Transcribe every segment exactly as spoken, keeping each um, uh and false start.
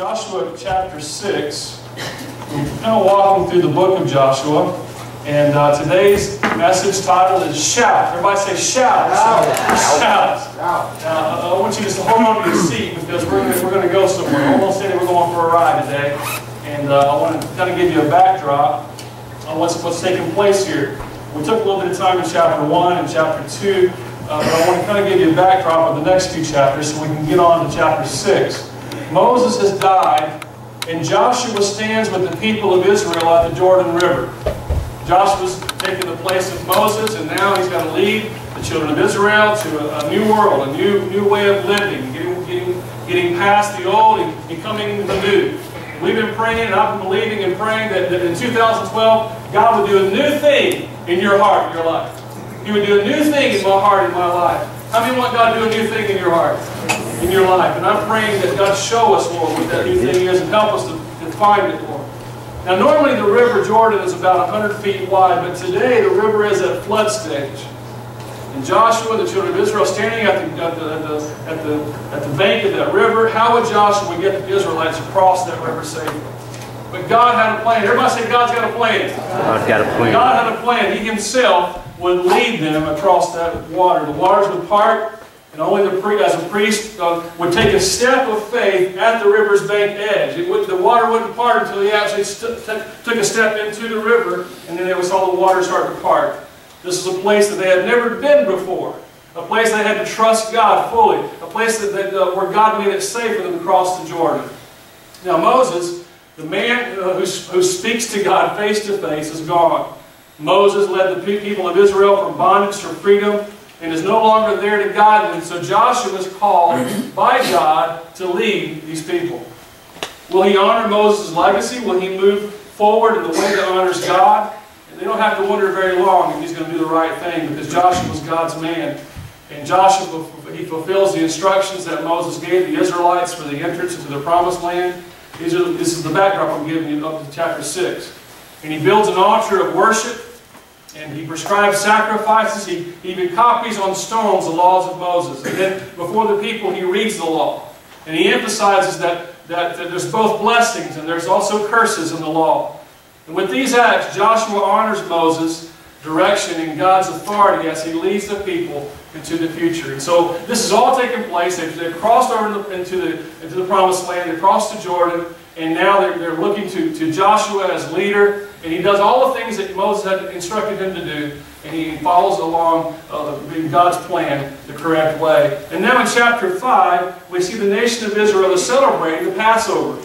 Joshua chapter six. We're kind of walking through the book of Joshua, and uh, today's message title is Shout. Everybody say shout. Shout. Shout. Shout. Now, I want you to just hold on to your seat, because we're gonna, we're going to go somewhere. I almost said we're going for a ride today, and uh, I want to kind of give you a backdrop on what's, what's taking place here. We took a little bit of time in chapter one and chapter two, uh, but I want to kind of give you a backdrop of the next few chapters so we can get on to chapter six. Moses has died, and Joshua stands with the people of Israel at the Jordan River. Joshua's taken the place of Moses, and now he's going to lead the children of Israel to a, a new world, a new new way of living, getting, getting, getting past the old and becoming the new. We've been praying, and I've been believing and praying that, that in two thousand twelve, God would do a new thing in your heart, in your life. He would do a new thing in my heart, in my life. How many want God to do a new thing in your heart, in your life? And I'm praying that God show us, Lord, what that new thing is, and help us to, to find it, Lord. Now, normally the River Jordan is about one hundred feet wide, but today the river is at flood stage. And Joshua, the children of Israel, standing at the, at the, at the, at the, at the bank of that river, how would Joshua get the Israelites across that river safely? But God had a plan. Everybody say, God's got a plan. God's got a plan. God had a plan. He himself would lead them across that water. The waters would part, and only the priest, as a priest, uh, would take a step of faith at the river's bank edge. It would, the water wouldn't part until he actually took a step into the river, and then they saw the water start to part. This is a place that they had never been before. A place they had to trust God fully. A place that, that, uh, where God made it safe for them to cross the Jordan. Now Moses, the man uh, who, who speaks to God face to face, is gone. Moses led the people of Israel from bondage to freedom and is no longer there to guide them. So Joshua is called by God to lead these people. Will he honor Moses' legacy? Will he move forward in the way that honors God? They don't have to wonder very long if he's going to do the right thing, because Joshua was God's man. And Joshua, he fulfills the instructions that Moses gave the Israelites for the entrance into the Promised Land. These are, this is the backdrop I'm giving you up to chapter six. And he builds an altar of worship, and he prescribes sacrifices. He, he even copies on stones the laws of Moses. And then before the people, he reads the law. And he emphasizes that, that, that there's both blessings and there's also curses in the law. And with these acts, Joshua honors Moses' direction and God's authority as he leads the people into the future. And so this is all taking place. They've, they've crossed over into the, into the Promised Land. They crossed the Jordan. And now they're, they're looking to, to Joshua as leader. And he does all the things that Moses had instructed him to do. And he follows along uh, God's plan the correct way. And now in chapter five, we see the nation of Israel is celebrating the Passover.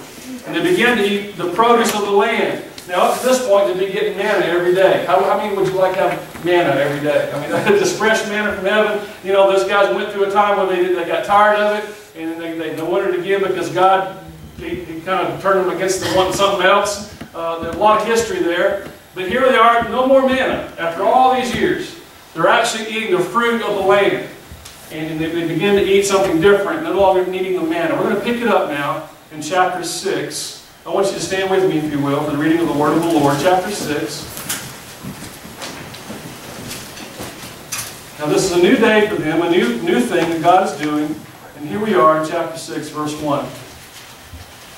And they begin to eat the produce of the land. Now, up to this point, they'd be getting manna every day. How, how many would you like to have manna every day? I mean, just fresh manna from heaven. You know, those guys went through a time when they, they got tired of it, and they, they, they wanted it again because God he, he kind of turned them against the one, something else. Uh, there's a lot of history there. But here they are, no more manna. After all these years, they're actually eating the fruit of the land. And they, they begin to eat something different, no longer needing the manna. We're going to pick it up now in chapter six. I want you to stand with me, if you will, for the reading of the Word of the Lord, chapter six. Now this is a new day for them, a new, new thing that God is doing. And here we are in chapter six, verse one.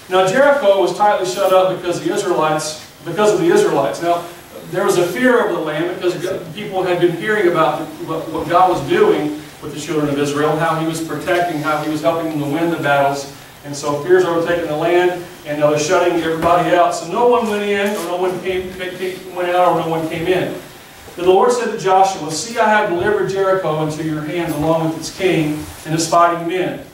Now Jericho was tightly shut up because the Israelites, because of the Israelites. Now there was a fear over the land because people had been hearing about what God was doing with the children of Israel, how He was protecting, how He was helping them to win the battles. And so fear's overtaking the land, and now they're shutting everybody out. So no one went in, or no one came, went out, or no one came in. But the Lord said to Joshua, "See, I have delivered Jericho into your hands along with its king and his fighting men.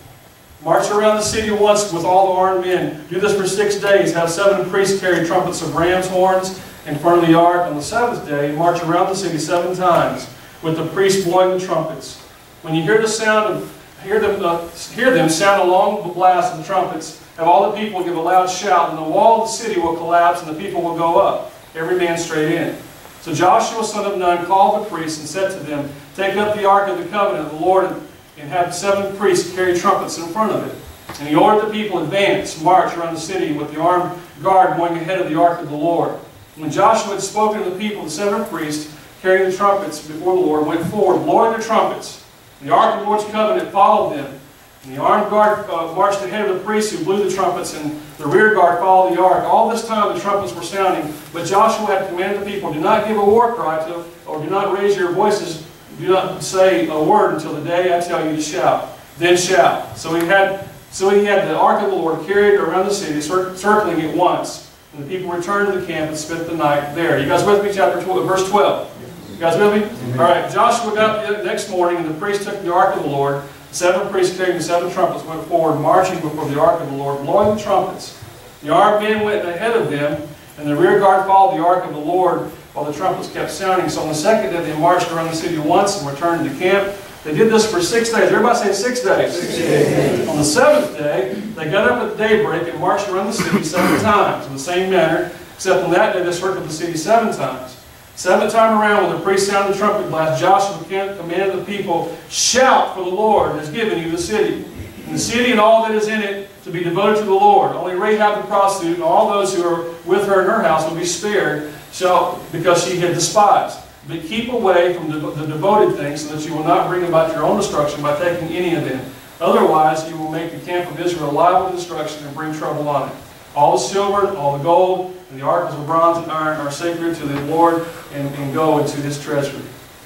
March around the city once with all the armed men. Do this for six days. Have seven priests carry trumpets of ram's horns in front of the ark. On the seventh day, march around the city seven times with the priests blowing the trumpets. When you hear the sound of Hear them, uh, hear them sound a long blast of the trumpets. Have all the people give a loud shout, and the wall of the city will collapse, and the people will go up, every man straight in." So Joshua son of Nun called the priests and said to them, "Take up the ark of the covenant of the Lord, and have seven priests carry trumpets in front of it." And he ordered the people, "Advance, march around the city with the armed guard going ahead of the ark of the Lord." And when Joshua had spoken to the people, the seven priests carrying the trumpets before the Lord went forward, blowing their trumpets. The ark of the Lord's covenant followed them. And the armed guard uh, marched ahead of the priests who blew the trumpets, and the rear guard followed the ark. All this time the trumpets were sounding, but Joshua had commanded the people, do not give a war cry to, or do not raise your voices, do not say a word until the day I tell you to shout. Then shout. So he had, so he had the ark of the Lord carried around the city, cir circling it once. And the people returned to the camp and spent the night there. You guys with me? Chapter twelve, verse twelve. You guys with me? Mm-hmm. All right. Joshua got up the next morning, and the priests took the ark of the Lord. Seven priests carrying the seven trumpets went forward, marching before the ark of the Lord, blowing the trumpets. The armed men went ahead of them, and the rear guard followed the ark of the Lord while the trumpets kept sounding. So on the second day, they marched around the city once and returned to the camp. They did this for six days. Everybody say six days. Six days. On the seventh day, they got up at daybreak and marched around the city seven times in the same manner, except on that day they circled the city seven times. Seventh time around, when the priest sounded the trumpet blast, Joshua commanded the people, shout, for the Lord has given you the city, and the city and all that is in it to be devoted to the Lord. Only Rahab the prostitute and all those who are with her in her house will be spared, shall, because she had despised. But keep away from the, the devoted things, so that you will not bring about your own destruction by taking any of them. Otherwise, you will make the camp of Israel liable to destruction and bring trouble on it. All the silver, all the gold, and the articles of bronze and iron are sacred to the Lord, and, and go into his treasury.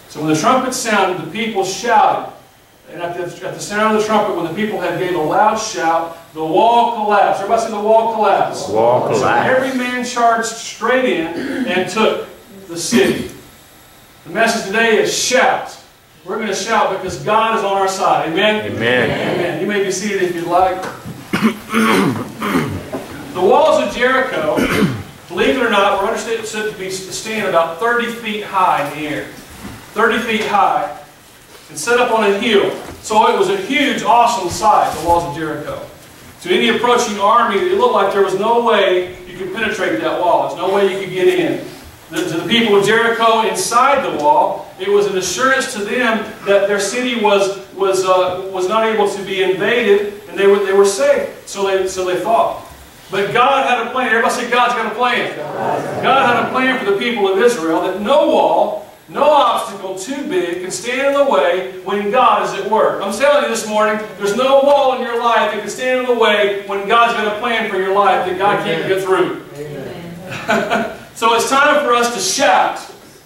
So when the trumpet sounded, the people shouted. And at the, at the sound of the trumpet, when the people had gave a loud shout, the wall collapsed. Everybody say the wall collapsed. The wall collapsed. So every man charged straight in and took the city. The message today is shout. We're going to shout because God is on our side. Amen? Amen. Amen. You may be seated if you'd like. The walls of Jericho, believe it or not, were understood to be standing about thirty feet high in the air. thirty feet high and set up on a hill. So it was a huge, awesome sight, the walls of Jericho. To any approaching army, it looked like there was no way you could penetrate that wall. There's no way you could get in. To the people of Jericho inside the wall, it was an assurance to them that their city was was uh, was not able to be invaded, and they were they were safe. So they so they thought. But God had a plan. Everybody say God's got a plan. God had a plan for the people of Israel that no wall, no obstacle too big can stand in the way when God is at work. I'm telling you this morning, there's no wall in your life that can stand in the way when God's got a plan for your life that God can't get through. Amen. So it's time for us to shout,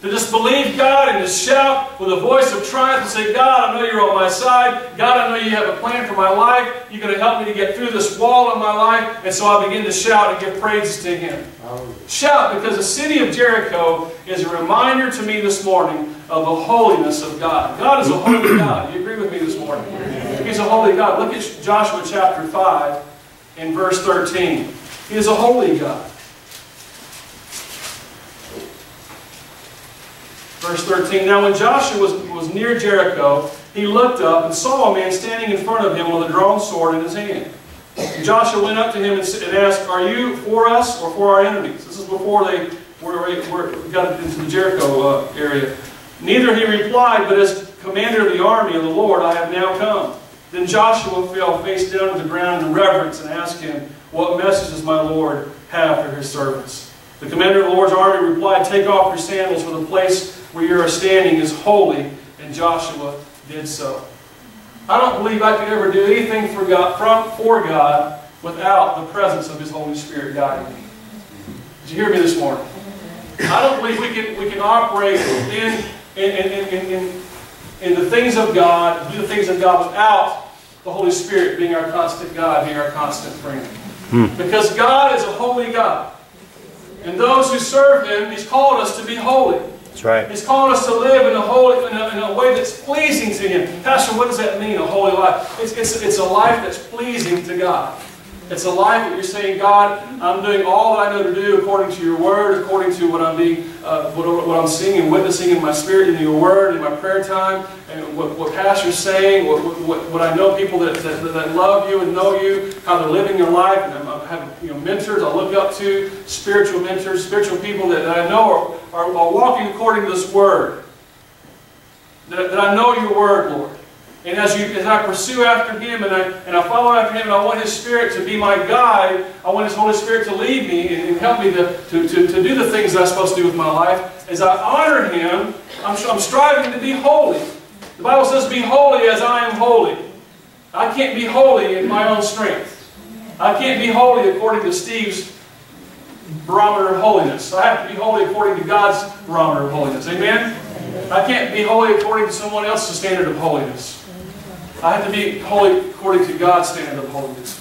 to just believe God and to shout with a voice of triumph and say, God, I know you're on my side. God, I know you have a plan for my life. You're going to help me to get through this wall in my life. And so I begin to shout and give praises to him. Hallelujah. Shout, because the city of Jericho is a reminder to me this morning of the holiness of God. God is a holy God. You agree with me this morning? Amen. He's a holy God. Look at Joshua chapter five and verse thirteen. He is a holy God. Verse thirteen, now when Joshua was, was near Jericho, he looked up and saw a man standing in front of him with a drawn sword in his hand. And Joshua went up to him and asked, are you for us or for our enemies? This is before they were, were, got into the Jericho uh, area. Neither he replied, but as commander of the army of the Lord, I have now come. Then Joshua fell face down to the ground in reverence and asked him, what message does my Lord have for his servants? The commander of the Lord's army replied, take off your sandals, for the place where you are standing is holy, and Joshua did so. I don't believe I could ever do anything for God, from, for God without the presence of His Holy Spirit guiding me. Did you hear me this morning? I don't believe we can, we can operate in, in, in, in, in, in the things of God, do the things of God without the Holy Spirit being our constant God, being our constant friend. Hmm. Because God is a holy God. And those who serve Him, He's called us to be holy. That's right. He's called us to live in a holy, in a, in a way that's pleasing to Him. Pastor, what does that mean, a holy life? It's, it's, it's a life that's pleasing to God. It's a life that you're saying, God, I'm doing all that I know to do according to your word, according to what I'm being, uh, what, what I'm seeing and witnessing in my spirit, in your word, in my prayer time, and what, what Pastor's saying, what, what, what I know people that, that, that love you and know you, how they're living your life, and I'm, I have you know, mentors I look up to, spiritual mentors, spiritual people that, that I know are, are, are walking according to this word, that, that I know your word, Lord. And as, you, as I pursue after Him and I, and I follow after Him, and I want His Spirit to be my guide, I want His Holy Spirit to lead me and, and help me to, to, to, to do the things that I'm supposed to do with my life. As I honor Him, I'm, I'm striving to be holy. The Bible says, be holy as I am holy. I can't be holy in my own strength. I can't be holy according to Steve's barometer of holiness. I have to be holy according to God's barometer of holiness. Amen? I can't be holy according to someone else's standard of holiness. I have to be holy according to God's standard of holiness.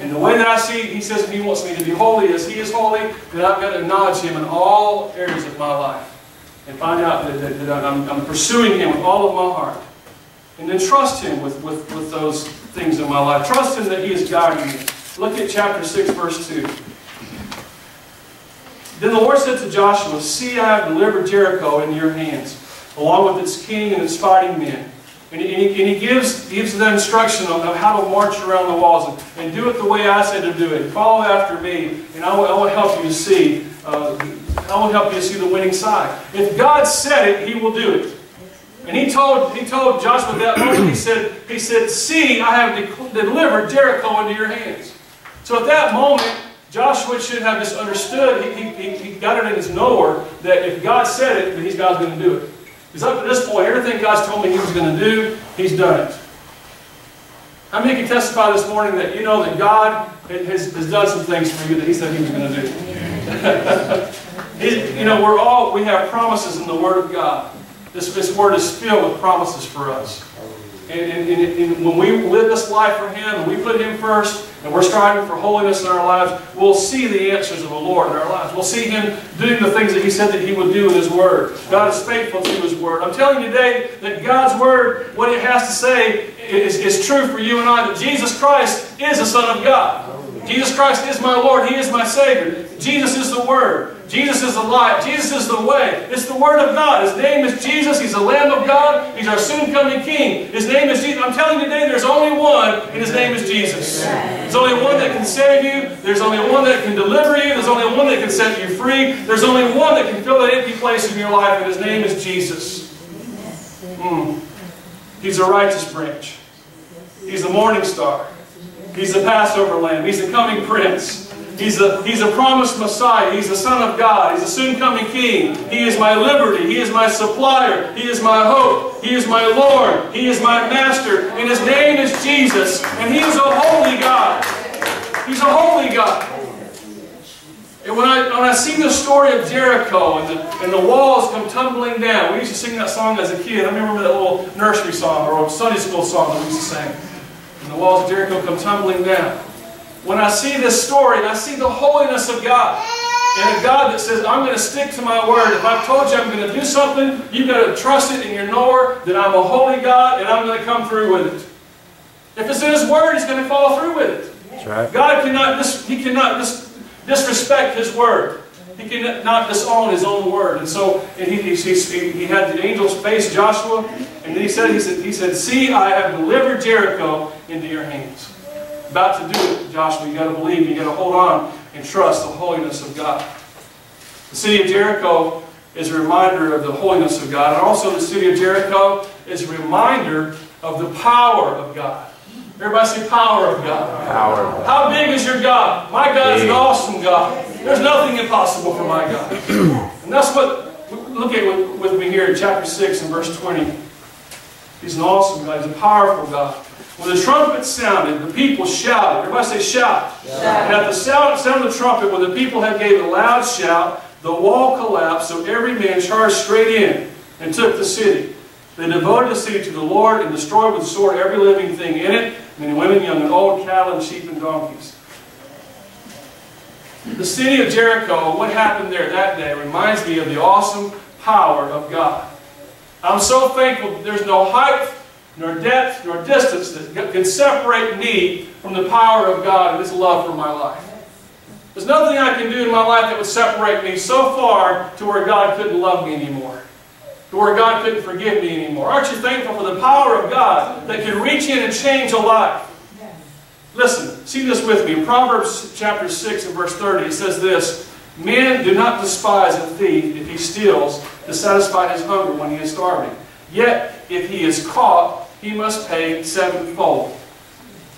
And the way that I see it, He says He wants me to be holy as He is holy, that I've got to acknowledge Him in all areas of my life. And find out that, that, that I'm, I'm pursuing Him with all of my heart. And then trust Him with, with, with those things in my life. Trust Him that He is guiding me. Look at chapter six, verse two. Then the Lord said to Joshua, "See, I have delivered Jericho into your hands, along with its king and its fighting men." And He, and he gives, gives the instruction on how to march around the walls. And, and do it the way I said to do it. Follow after me, and I will, I will help you to see uh, I will help you see the winning side. If God said it, He will do it. And He told, he told Joshua that moment. He said, he said, "See, I have delivered Jericho into your hands." So at that moment, Joshua should have just understood. He, he, he got it in his knower that if God said it, then God's going to do it. Because up to this point, everything God's told me He was going to do, He's done it. How many can testify this morning that you know that God has, has done some things for you that He said He was going to do? It, you know, we're all, we have promises in the Word of God. This, this Word is filled with promises for us. And, and, and, and when we live this life for Him, and we put Him first, and we're striving for holiness in our lives, we'll see the answers of the Lord in our lives. We'll see Him doing the things that He said that He would do in His Word. God is faithful to His Word. I'm telling you today that God's Word, what it has to say, is, is true for you and I, that Jesus Christ is the Son of God. Jesus Christ is my Lord. He is my Savior. Jesus is the Word. Jesus is the light. Jesus is the way. It's the Word of God. His name is Jesus. He's the Lamb of God. He's our soon-coming King. His name is Jesus. I'm telling you today, there's only one, and His name is Jesus. There's only one that can save you. There's only one that can deliver you. There's only one that can set you free. There's only one that can fill that empty place in your life, and His name is Jesus. Mm. He's a righteous branch. He's the morning star. He's the Passover Lamb. He's the coming Prince. He's a, he's a promised Messiah. He's the Son of God. He's a soon-coming King. He is my liberty. He is my supplier. He is my hope. He is my Lord. He is my Master. And His name is Jesus. And He is a holy God. He's a holy God. And when I, when I see the story of Jericho and the, and the walls come tumbling down, we used to sing that song as a kid. I remember that little nursery song or Sunday school song that we used to sing. And the walls of Jericho come tumbling down. When I see this story, I see the holiness of God. And a God that says, I'm going to stick to my Word. If I've told you I'm going to do something, you've got to trust it in your knower that I'm a holy God and I'm going to come through with it. If it's in His Word, He's going to follow through with it. That's right. God cannot, dis he cannot dis disrespect His Word. He cannot disown His own Word. And so and he, he, he, he had the angels face Joshua, and then he said, he said, he said, "See, I have delivered Jericho into your hands." About to do it, Joshua. You've got to believe. You've got to hold on and trust the holiness of God. The city of Jericho is a reminder of the holiness of God. And also the city of Jericho is a reminder of the power of God. Everybody say power of God. Power. How big is your God? My God is an awesome God. There's nothing impossible for my God. And that's what, look at with, with me here in chapter six and verse twenty. He's an awesome God. He's a powerful God. When the trumpet sounded, the people shouted. Everybody say shout. Shout. And at the sound, sound of the trumpet, when the people had gave a loud shout, the wall collapsed, so every man charged straight in and took the city. They devoted the city to the Lord and destroyed with the sword every living thing in it, men, women, young and old, cattle and sheep and donkeys. The city of Jericho, what happened there that day, reminds me of the awesome power of God. I'm so thankful that there's no height, nor depth, nor distance that can separate me from the power of God and His love for my life. There's nothing I can do in my life that would separate me so far to where God couldn't love me anymore, to where God couldn't forgive me anymore. Aren't you thankful for the power of God that can reach in and change a life? Listen, see this with me. Proverbs chapter six and verse thirty, it says this, "Men do not despise a thief if he steals to satisfy his hunger when he is starving. Yet, if he is caught, he must pay sevenfold."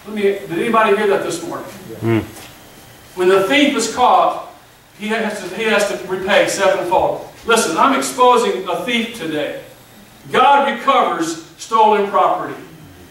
Let me, did anybody hear that this morning? Mm. When the thief is caught, he has, to, he has to repay sevenfold. Listen, I'm exposing a thief today. God recovers stolen property.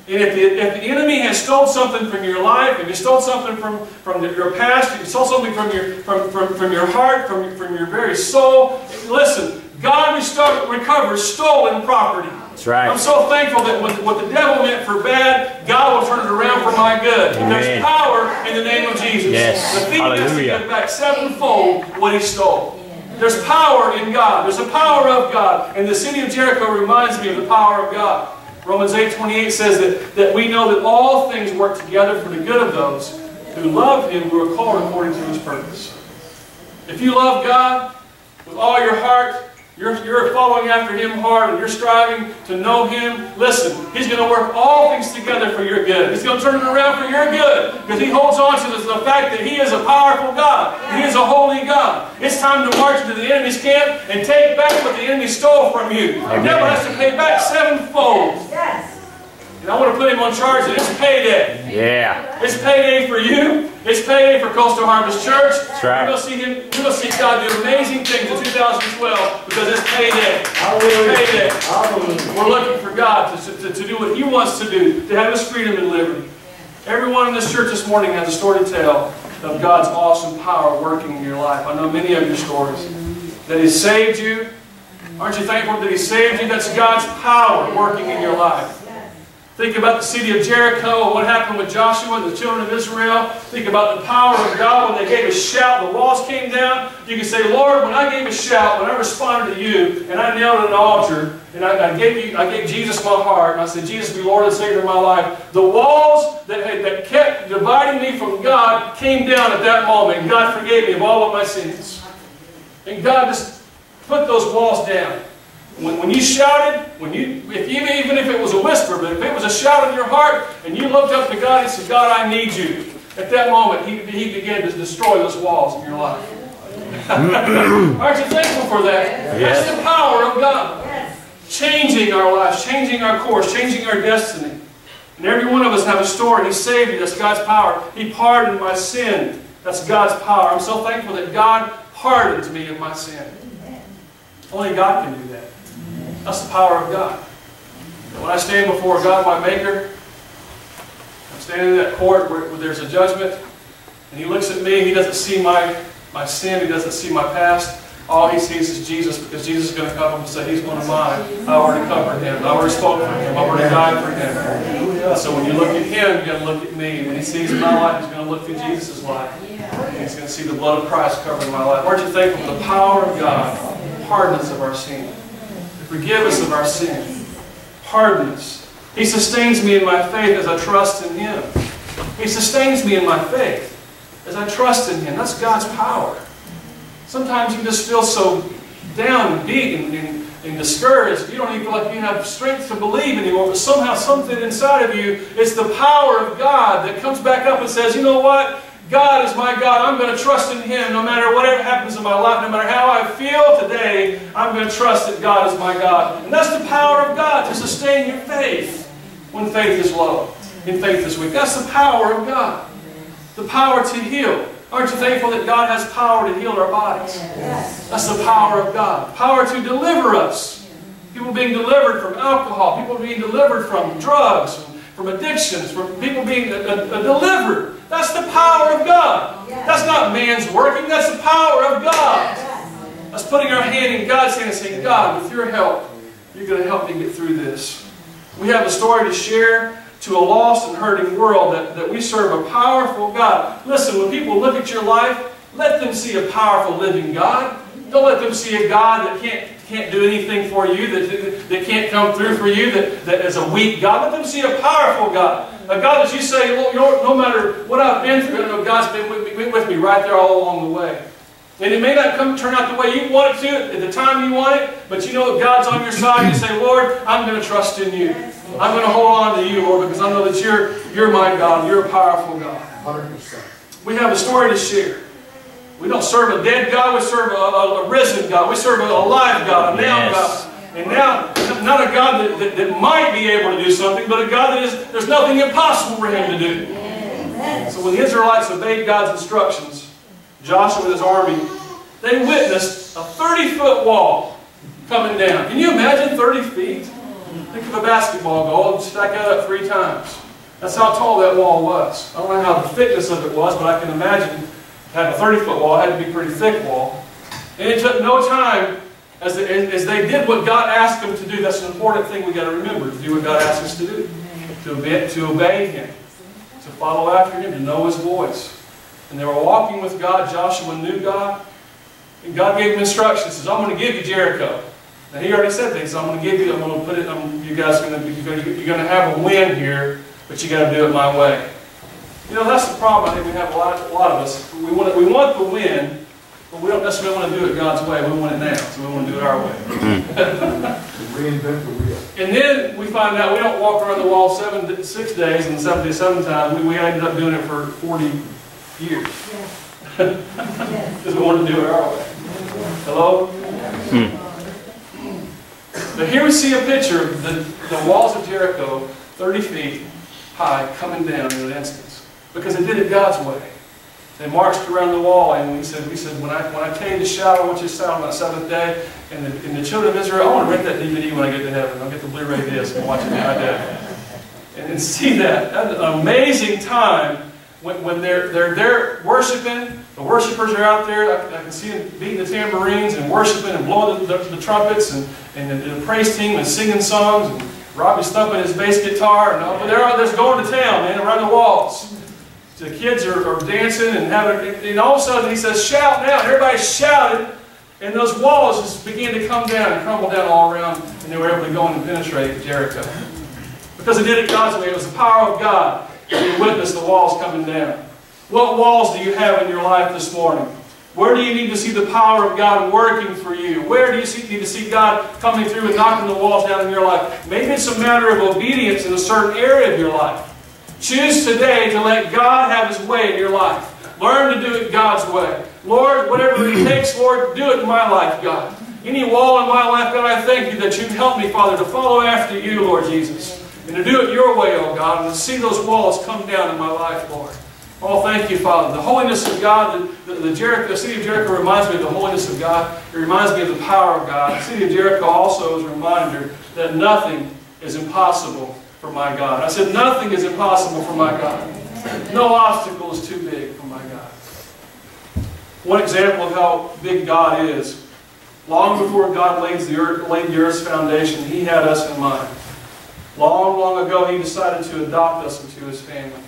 And if the, if the enemy has stole something from your life, if he stole something from, from the, your past, if he stole something from your, from, from, from your heart, from, from your very soul, listen, God restore, recovers stolen property. That's right. I'm so thankful that what, what the devil meant for bad, God will turn it around for my good. Amen. There's power in the name of Jesus. Yes. The thief has to get back sevenfold what he stole. There's power in God. There's a power of God. And the city of Jericho reminds me of the power of God. Romans eight twenty-eight says that, that we know that all things work together for the good of those who love Him, who are called according to His purpose. If you love God with all your heart, you're, you're following after Him hard, and you're striving to know Him, listen, He's going to work all things together for your good. He's going to turn it around for your good, because He holds on to the fact that He is a powerful God. He is a holy God. It's time to march into the enemy's camp and take back what the enemy stole from you. The devil has to pay back sevenfold. Yes. And I want to put him on charge that it's payday. Yeah. It's payday for you. It's payday for Coastal Harvest Church. That's right. You're going to see him, you're going to see God do amazing things in two thousand twelve because it's payday. Hallelujah. It's payday. Hallelujah. We're looking for God to, to, to do what He wants to do, to have His freedom and liberty. Everyone in this church this morning has a story to tell of God's awesome power working in your life. I know many of your stories. That He saved you. Aren't you thankful that He saved you? That's God's power working in your life. Think about the city of Jericho, what happened with Joshua and the children of Israel. Think about the power of God when they gave a shout, the walls came down. You can say, Lord, when I gave a shout, when I responded to you, and I knelt at an altar, and I, I, gave you, I gave Jesus my heart, and I said, Jesus, be Lord and Savior of my life. The walls that, had, that kept dividing me from God came down at that moment. God forgave me of all of my sins. And God just put those walls down. When, when you shouted, when you, if you, even if it was a whisper, but if it was a shout in your heart, and you looked up to God and said, God, I need you. At that moment, He, he began to destroy those walls in your life. Aren't you thankful for that? Yes. That's the power of God. Yes. Changing our lives, changing our course, changing our destiny. And every one of us have a story. He saved me. That's God's power. He pardoned my sin. That's God's power. I'm so thankful that God pardons me of my sin. Only God can do that. That's the power of God. When I stand before God, my Maker, I'm standing in that court where, where there's a judgment, and He looks at me, He doesn't see my, my sin, He doesn't see my past. All He sees is Jesus, because Jesus is going to come and say, He's one of mine. I already covered Him. I already spoke for Him. I already died for Him. And so when you look at Him, you've got to look at me. And when He sees my life, He's going to look through Jesus' life. And He's going to see the blood of Christ covering my life. Aren't you thankful for the power of God, the hardness of our sin? Forgive us of our sin. Pardon us. He sustains me in my faith as I trust in Him. He sustains me in my faith as I trust in Him. That's God's power. Sometimes you just feel so down and beat and, and, and discouraged. You don't even feel like you have strength to believe anymore. But somehow something inside of you, it's the power of God that comes back up and says, you know what? God is my God. I'm going to trust in Him no matter whatever happens in my life, no matter how I feel today, I'm going to trust that God is my God. And that's the power of God to sustain your faith when faith is low, when faith is weak. That's the power of God. The power to heal. Aren't you thankful that God has power to heal our bodies? That's the power of God. Power to deliver us. People being delivered from alcohol, people being delivered from drugs, from addictions, from people being a, a, a delivered. That's the power of God. That's not man's working. That's the power of God. That's putting our hand in God's hand and saying, God, with your help, you're going to help me get through this. We have a story to share to a lost and hurting world that, that we serve a powerful God. Listen, when people look at your life, let them see a powerful living God. Don't let them see a God that can't, can't do anything for you, that, that can't come through for you, that, that is a weak God. Let them see a powerful God. A God that you say, well, no matter what I've been through, I know God's been with me, been with me right there all along the way. And it may not come turn out the way you want it to, at the time you want it, but you know that God's on your side. You say, Lord, I'm going to trust in you. I'm going to hold on to you, Lord, because I know that you're, you're my God. You're a powerful God. one hundred percent. We have a story to share. We don't serve a dead God. We serve a, a, a risen God. We serve a, a live God, a now God. And now, not a God that, that, that might be able to do something, but a God that is, there's nothing impossible for Him to do. So when the Israelites obeyed God's instructions, Joshua and his army, they witnessed a thirty-foot wall coming down. Can you imagine thirty feet? Think of a basketball goal and stack that up three times. That's how tall that wall was. I don't know how the thickness of it was, but I can imagine to have a thirty-foot wall, it had to be a pretty thick wall. And it took no time as they, as they did what God asked them to do. That's an important thing we've got to remember, to do what God asks us to do. To obey, to obey Him, to follow after Him, to know His voice. And they were walking with God. Joshua knew God. And God gave him instructions. He says, I'm going to give you Jericho. Now, He already said things. So I'm going to give you, I'm going to put it, I'm, you guys are going to, you're going to have a win here, but you got to do it my way. You know, that's the problem I think we have a lot, a lot of us. We want, it, we want the win, but we don't necessarily want to do it God's way. We want it now, so we want to do it our way. Reinvent the wheel. And then we find out we don't walk around the wall seven, six days and seven days, seven times. We, we ended up doing it for forty years. Because we want to do it our way. Hello? Hmm. But here we see a picture of the, the walls of Jericho, thirty feet high, coming down in an instance. Because they did it God's way. They marched around the wall, and we said, "We said when I when I came to shout, I want you to shout on my seventh day." And the, and the children of Israel, I want to rent that D V D when I get to heaven. I'll get the Blu-ray disc and watch it my day, and, and see that. That's an amazing time when when they're they're they're worshiping. The worshipers are out there. I, I can see them beating the tambourines and worshiping and blowing the, the, the trumpets, and and the, the praise team and singing songs. And Robbie's thumping his bass guitar, and all, but they're out there just going to town, man, around the walls. The kids are, are dancing and having, and all of a sudden he says, shout now. And everybody shouted, and those walls just began to come down and crumble down all around, and they were able to go in and penetrate Jericho. Because they did it God's way. It was the power of God. You witnessed the walls coming down. What walls do you have in your life this morning? Where do you need to see the power of God working for you? Where do you see, need to see God coming through and knocking the walls down in your life? Maybe it's a matter of obedience in a certain area of your life. Choose today to let God have His way in your life. Learn to do it God's way. Lord, whatever it takes, Lord, do it in my life, God. Any wall in my life, God, I thank You that You've helped me, Father, to follow after You, Lord Jesus. And to do it Your way, oh God, and to see those walls come down in my life, Lord. Oh, thank You, Father. The holiness of God, the, the, the, Jericho, the city of Jericho reminds me of the holiness of God. It reminds me of the power of God. The city of Jericho also is a reminder that nothing is impossible for my God. I said, nothing is impossible for my God. No obstacle is too big for my God. One example of how big God is. Long before God laid the earth, laid the earth's foundation, He had us in mind. Long, long ago, He decided to adopt us into His family.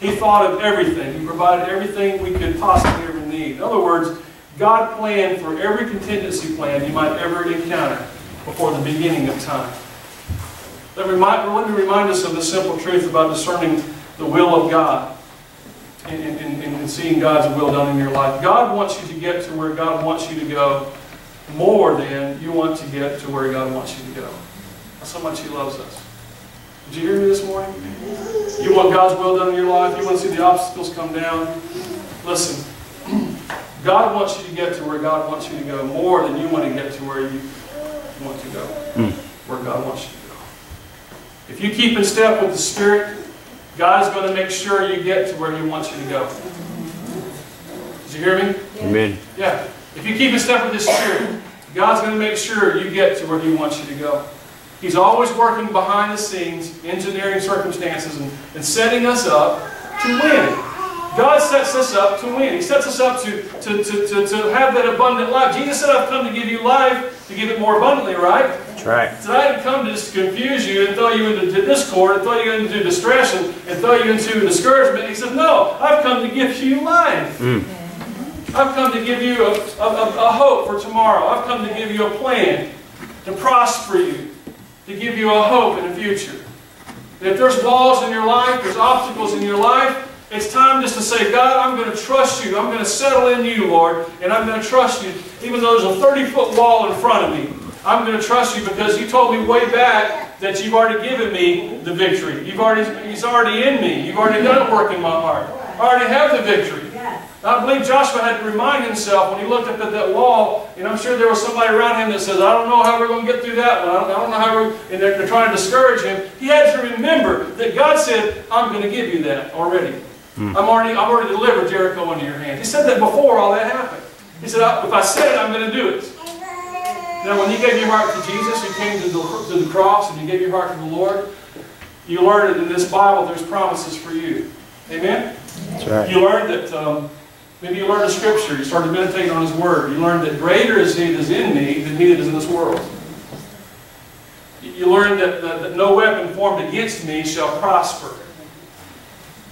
He thought of everything. He provided everything we could possibly ever need. In other words, God planned for every contingency plan you might ever encounter before the beginning of time. Let me remind, remind us of the simple truth about discerning the will of God and, and, and seeing God's will done in your life. God wants you to get to where God wants you to go more than you want to get to where God wants you to go. That's how much He loves us. Did you hear me this morning? You want God's will done in your life? You want to see the obstacles come down? Listen, God wants you to get to where God wants you to go more than you want to get to where you want to go, where God wants you to go. If you keep in step with the Spirit, God is going to make sure you get to where He wants you to go. Did you hear me? Amen. Yeah. If you keep in step with the Spirit, God's going to make sure you get to where He wants you to go. He's always working behind the scenes, engineering circumstances, and, and setting us up to win. God sets us up to win. He sets us up to, to, to, to, to have that abundant life. Jesus said, I've come to give you life, to give it more abundantly, right? Right. So I didn't come to just confuse you and throw you into discord and throw you into distraction and throw you into discouragement. He said, no, I've come to give you life. Mm. I've come to give you a, a, a hope for tomorrow. I've come to give you a plan to prosper you, to give you a hope in the future. And if there's walls in your life, there's obstacles in your life, it's time just to say, God, I'm going to trust You. I'm going to settle in You, Lord, and I'm going to trust You. Even though there's a thirty-foot wall in front of me, I'm going to trust You because You told me way back that You've already given me the victory. You've already, It's already in me. You've already done a work in my heart. I already have the victory. I believe Joshua had to remind himself when he looked up at that wall, and I'm sure there was somebody around him that says, I don't know how we're going to get through that one. I don't, I don't know how we're... And they're, they're trying to discourage him. He had to remember that God said, I'm going to give you that already. Hmm. I'm already, I've already delivered Jericho into your hands. He said that before all that happened. He said, if I said it, I'm going to do it. Now, when you gave your heart to Jesus, you came to the, to the cross, and you gave your heart to the Lord, you learned that in this Bible there's promises for you. Amen? That's right. You learned that, um, maybe you learned a scripture, you started meditating on His Word. You learned that greater is He that is in me than he that is in this world. You learned that, that, that no weapon formed against me shall prosper.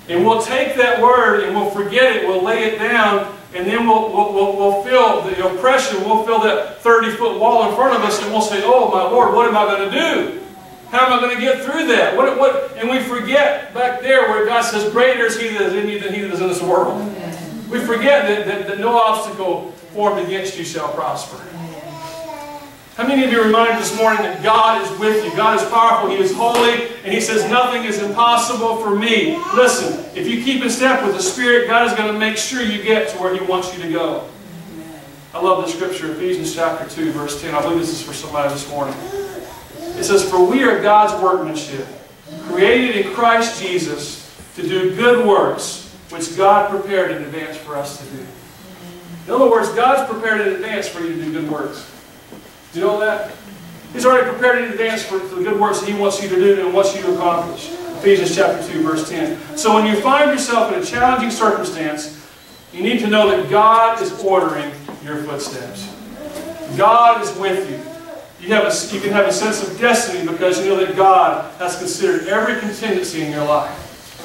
And we'll take that word and we'll forget it, we'll lay it down, and then we'll, we'll, we'll feel the oppression, we'll feel that thirty-foot wall in front of us, and we'll say, oh my Lord, what am I going to do? How am I going to get through that? What, what? And we forget back there where God says, greater is He that is in you than he that is in this world. We forget that, that, that no obstacle formed against you shall prosper. How many of you are reminded this morning that God is with you? God is powerful. He is holy. And He says, nothing is impossible for me. Listen, if you keep in step with the Spirit, God is going to make sure you get to where He wants you to go. I love the scripture, Ephesians chapter two, verse ten. I believe this is for somebody this morning. It says, for we are God's workmanship, created in Christ Jesus to do good works, which God prepared in advance for us to do. In other words, God's prepared in advance for you to do good works. Do you know that? He's already prepared in advance for the good works that He wants you to do and wants you to accomplish. Ephesians chapter two, verse ten. So when you find yourself in a challenging circumstance, you need to know that God is ordering your footsteps. God is with you. You, have a, you can have a sense of destiny because you know that God has considered every contingency in your life.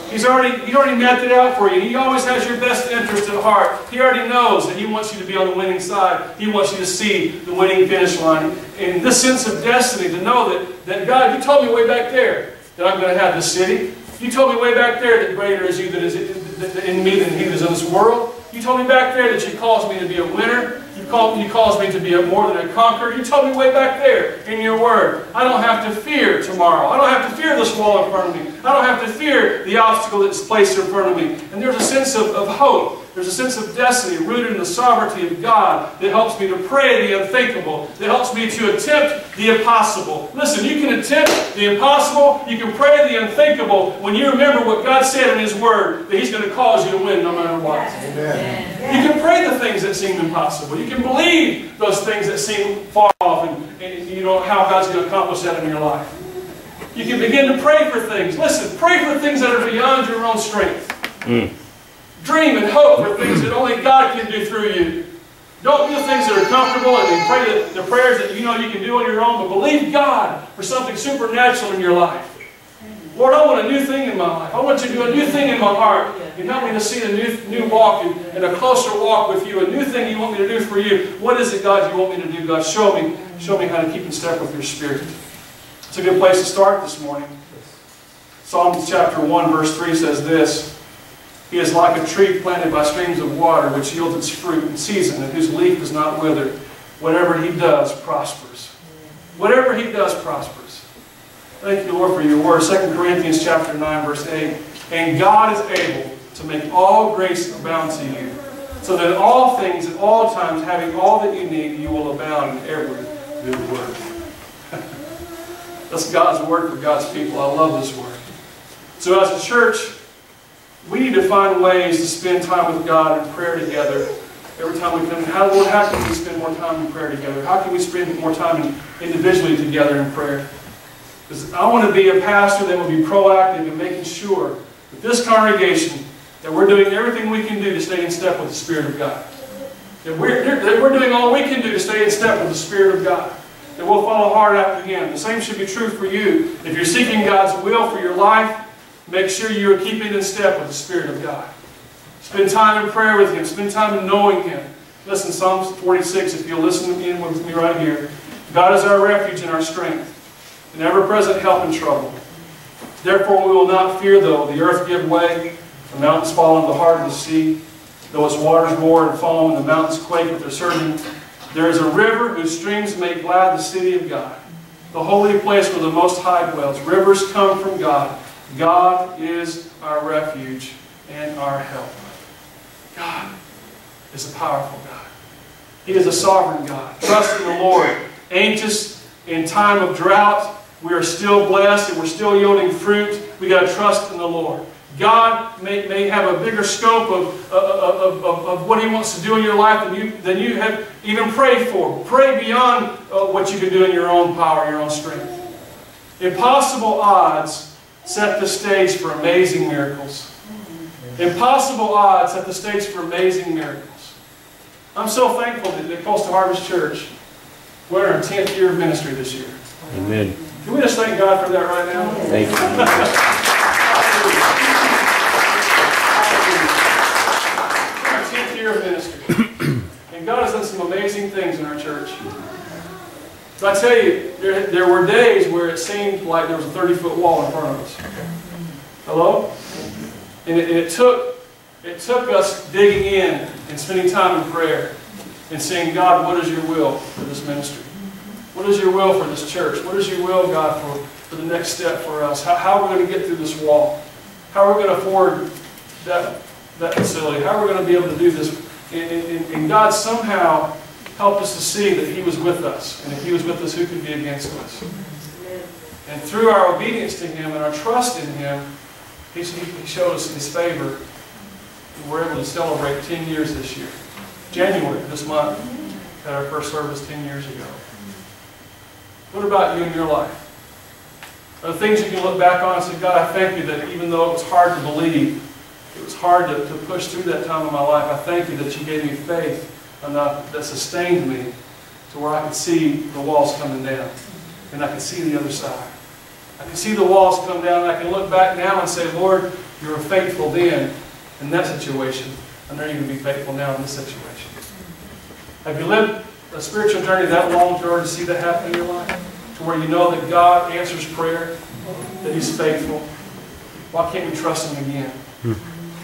He's already, He already mapped it out for you. He always has your best interest at heart. He already knows that He wants you to be on the winning side. He wants you to see the winning finish line. And this sense of destiny, to know that, that God, You told me way back there that I'm going to have this city. You told me way back there that greater is You that is in me than he that is in this world. You told me back there that You caused me to be a winner. You, call, you caused me to be a more than a conqueror. You told me way back there in Your Word, I don't have to fear tomorrow. I don't have to fear this wall in front of me. I don't have to fear the obstacle that's placed in front of me. And there's a sense of, of hope. There's a sense of destiny rooted in the sovereignty of God that helps me to pray the unthinkable, that helps me to attempt the impossible. Listen, you can attempt the impossible, you can pray the unthinkable when you remember what God said in His Word, that He's going to cause you to win no matter what. Amen. You can pray the things that seem impossible. You can believe those things that seem far off, and, and you know how God's going to accomplish that in your life. You can begin to pray for things. Listen, pray for things that are beyond your own strength. Mm. Dream and hope for things that only God can do through you. Don't do things that are comfortable and pray the, the prayers that you know you can do on your own, but believe God for something supernatural in your life. Lord, I want a new thing in my life. I want You to do a new thing in my heart. You help me to see a new, new walk and, and a closer walk with You, a new thing You want me to do for You. What is it, God, You want me to do? God, show me, show me how to keep in step with Your Spirit. It's a good place to start this morning. Psalms chapter one, verse three says this, He is like a tree planted by streams of water, which yields its fruit in season, and whose leaf does not wither. Whatever He does prospers. Whatever He does prospers. Thank You, Lord, for Your word. Second Corinthians chapter nine, verse eight. And God is able to make all grace abound to you, so that in all things, at all times, having all that you need, you will abound in every good work. That's God's word for God's people. I love this word. So as a church, we need to find ways to spend time with God in prayer together. Every time we come, how, Lord, how can we spend more time in prayer together? How can we spend more time individually together in prayer? Because I want to be a pastor that will be proactive in making sure that this congregation, that we're doing everything we can do to stay in step with the Spirit of God. That we're, that we're doing all we can do to stay in step with the Spirit of God. That we'll follow hard after Him. The same should be true for you. If you're seeking God's will for your life, make sure you are keeping in step with the Spirit of God. Spend time in prayer with Him. Spend time in knowing Him. Listen, Psalms forty-six, if you'll listen in with me right here. God is our refuge and our strength, an ever-present help in trouble. Therefore we will not fear, though the earth give way, the mountains fall into the heart of the sea, though its waters roar and foam, and the mountains quake with their surging. There is a river whose streams make glad the city of God, the holy place where the Most High dwells. Rivers come from God. God is our refuge and our help. God is a powerful God. He is a sovereign God. Trust in the Lord. Anxious in time of drought, we are still blessed and we're still yielding fruit. We've got to trust in the Lord. God may, may have a bigger scope of, of, of, of what He wants to do in your life than you, than you have even prayed for. Pray beyond uh, what you can do in your own power, your own strength. Impossible odds set the stage for amazing miracles. Impossible odds set the stage for amazing miracles. I'm so thankful that the Coastal Harvest Church, we're in our tenth year of ministry this year. Amen. Can we just thank God for that right now? Thank you. Of ministry. And God has done some amazing things in our church. But I tell you, there, there were days where it seemed like there was a thirty-foot wall in front of us. Hello? And it, it, took, it took us digging in and spending time in prayer and saying, God, what is your will for this ministry? What is your will for this church? What is your will, God, for, for the next step for us? How, how are we going to get through this wall? How are we going to afford that that facility? How are we going to be able to do this? And, and, and God somehow helped us to see that He was with us. And if He was with us, who could be against us? And through our obedience to Him and our trust in Him, He, he showed us His favor. And we're able to celebrate ten years this year. January, this month, at our first service ten years ago. What about you in your life? Are there things you can look back on and say, God, I thank you that even though it was hard to believe, it was hard to, to push through that time of my life. I thank you that you gave me faith enough that sustained me to where I could see the walls coming down. And I could see the other side. I can see the walls come down and I can look back now and say, Lord, you were faithful then in that situation. I know you're going to be faithful now in this situation. Have you lived a spiritual journey that long to, to see that happen in your life? To where you know that God answers prayer, that He's faithful. Why can't we trust Him again? Hmm.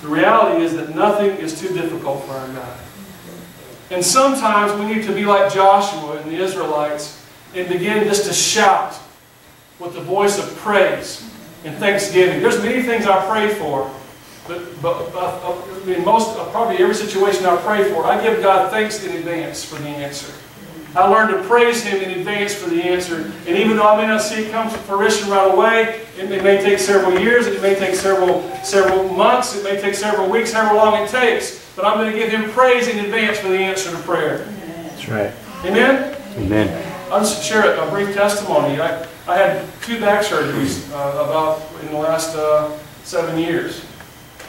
The reality is that nothing is too difficult for our God. And sometimes we need to be like Joshua and the Israelites and begin just to shout with the voice of praise and thanksgiving. There's many things I pray for, but, but uh, in most, uh, probably every situation I pray for, I give God thanks in advance for the answer. I learned to praise Him in advance for the answer. And even though I may not see it come to fruition right away, it may, it may take several years, it may take several, several months, it may take several weeks, however long it takes, but I'm going to give Him praise in advance for the answer to prayer. That's right. Amen? Amen. I'll just share a brief testimony. I, I had two back surgeries uh, about in the last uh, seven years.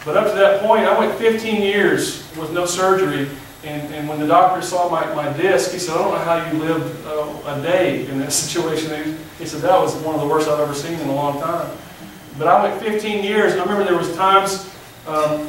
But up to that point, I went fifteen years with no surgery. And, and when the doctor saw my, my disc, he said, I don't know how you lived uh, a day in that situation. He, he said, that was one of the worst I've ever seen in a long time. But I went fifteen years, and I remember there was times um,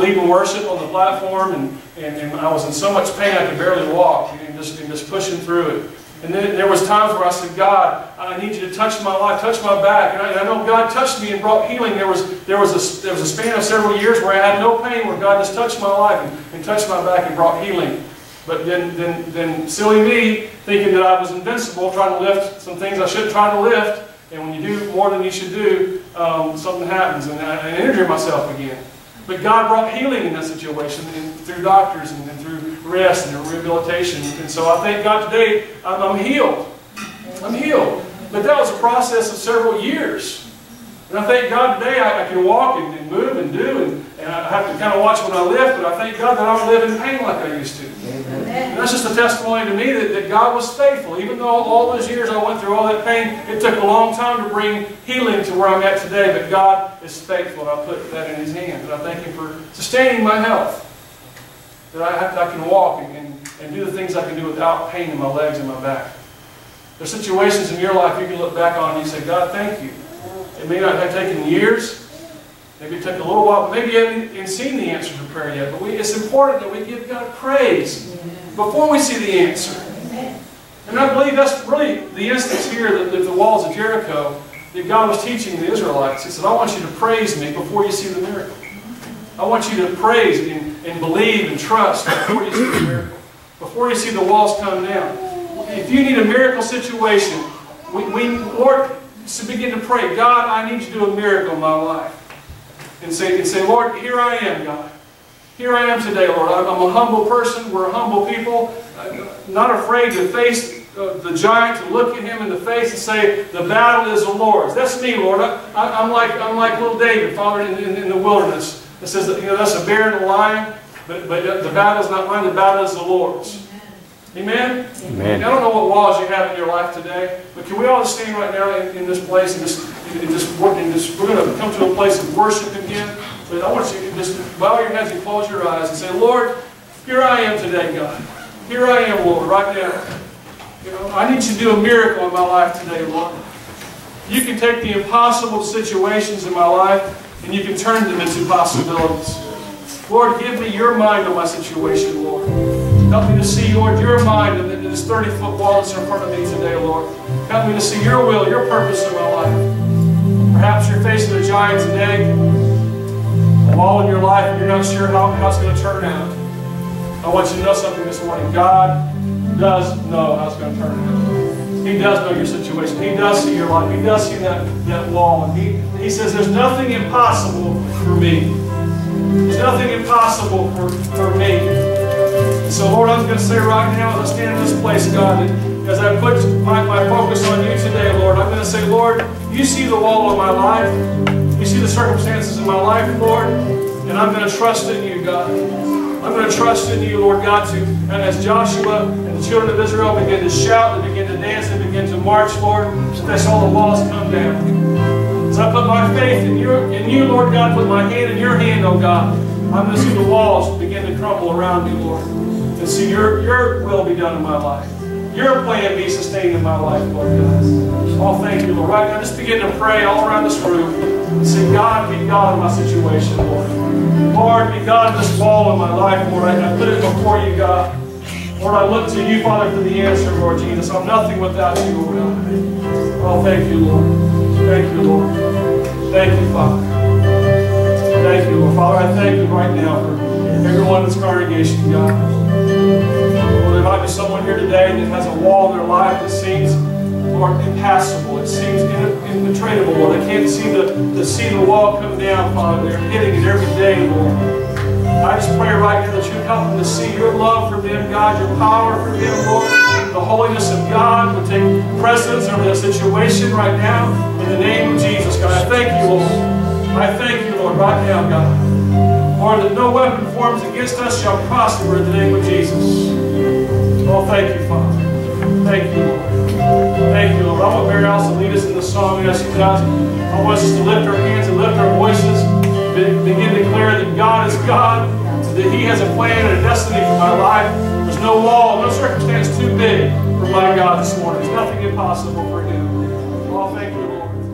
leading worship on the platform, and, and, and I was in so much pain I could barely walk, and just, and just pushing through it. And then there was times where I said, God, I need you to touch my life, touch my back. And I, and I know God touched me and brought healing. There was, there, was a, there was a span of several years where I had no pain, where God just touched my life and, and touched my back and brought healing. But then, then, then silly me, thinking that I was invincible, trying to lift some things I shouldn't try to lift. And when you do more than you should do, um, something happens. And I, I injure myself again. But God brought healing in that situation and through doctors and, and through rest and rehabilitation. And so I thank God today I'm, I'm healed. I'm healed. But that was a process of several years. And I thank God today I, I can walk and, and move and do. And, and I have to kind of watch when I lift. But I thank God that I don't live in pain like I used to. And that's just a testimony to me that, that God was faithful. Even though all those years I went through all that pain, it took a long time to bring healing to where I'm at today. But God is faithful. And I put that in His hands. And I thank Him for sustaining my health. That I, have, I can walk and, and, and do the things I can do without pain in my legs and my back. There's situations in your life you can look back on and you say, God, thank you. It may not have taken years. Maybe it took a little while. Maybe you haven't seen the answer to prayer yet. But we, it's important that we give God praise before we see the answer. And I believe that's really the instance here that, that the walls of Jericho, that God was teaching the Israelites. He said, I want you to praise me before you see the miracle. I want you to praise me. And believe and trust before you see the miracle. Before you see the walls come down. If you need a miracle situation, we, we Lord, so begin to pray, God, I need you to do a miracle in my life. And say, and say, Lord, here I am, God. Here I am today, Lord. I'm, I'm a humble person. We're humble people. I'm not afraid to face uh, the giant to look at him in the face and say, "The battle is the Lord's." That's me, Lord. I, I, I'm like I'm like little David, Father, in, in, in the wilderness. It says that, you know, that's a bear and a lion, but but the battle is not mine. The battle is the Lord's. Amen? Amen. I don't know what walls you have in your life today, but can we all stand right now in, in this place and just, and just work and just, we're going to come to a place of worship again. But I want you to just bow your heads and close your eyes and say, "Lord, here I am today, God. Here I am, Lord, right now. You know, I need you to do a miracle in my life today, Lord. You can take the impossible situations in my life and you can turn them into possibilities. Lord, give me your mind on my situation, Lord. Help me to see, Lord, your mind in this thirty-foot wall that's in front of me today, Lord. Help me to see your will, your purpose in my life." Perhaps you're facing a giant today, a wall in your life, and you're not sure how, how it's going to turn out. I want you to know something this morning. God does know how it's going to turn out. He does know your situation. He does see your life. He does see that, that wall. And he, he says, "There's nothing impossible for me. There's nothing impossible for, for me." So, Lord, I'm going to say right now, as I stand in this place, God, as I put my, my focus on you today, Lord, I'm going to say, "Lord, you see the wall of my life. You see the circumstances in my life, Lord, and I'm going to trust in you, God. I'm going to trust in you, Lord God, to, and as Joshua and the children of Israel begin to shout, they begin to dance, they begin to march, Lord, that's all the walls come down. As I put my faith in you, in you, Lord God, put my hand in your hand, oh God, I'm going to see the walls begin to crumble around you, Lord. And see your, your will be done in my life. Your plan be sustained in my life, Lord God." Oh, thank you, Lord. Right now, just begin to pray all around this room and say, "God, be God in my situation, Lord. Lord, be God in this wall in my life, Lord. I put it before you, God. Lord, I look to you, Father, for the answer, Lord Jesus. I'm nothing without you, Lord God." Oh, thank you, Lord. Thank you, Lord. Thank you, Father. Thank you, Lord. Father, I thank you right now for everyone in this congregation, God. Well, there might be someone here today that has a wall in their life that seems, Lord, impassable. It seems impenetrable, Lord. I can't see the, the see the wall come down, Father. They're hitting it every day, Lord. I just pray right now that you help them to see your love for them, God, your power for them, Lord. The holiness of God will take precedence over their situation right now. In the name of Jesus, God, I thank you, Lord. I thank you, Lord, right now, God. Lord, that no weapon formed against us shall prosper in the name of Jesus. Oh, thank you, Father. Thank you, Lord. Thank you, Lord. I want Mary Alice to lead us in the song as she does. I want us to lift our hands and lift our voices, begin to declare that God is God, that He has a plan and a destiny for my life. There's no wall, no circumstance too big for my God this morning. There's nothing impossible for Him. Oh, thank you, Lord.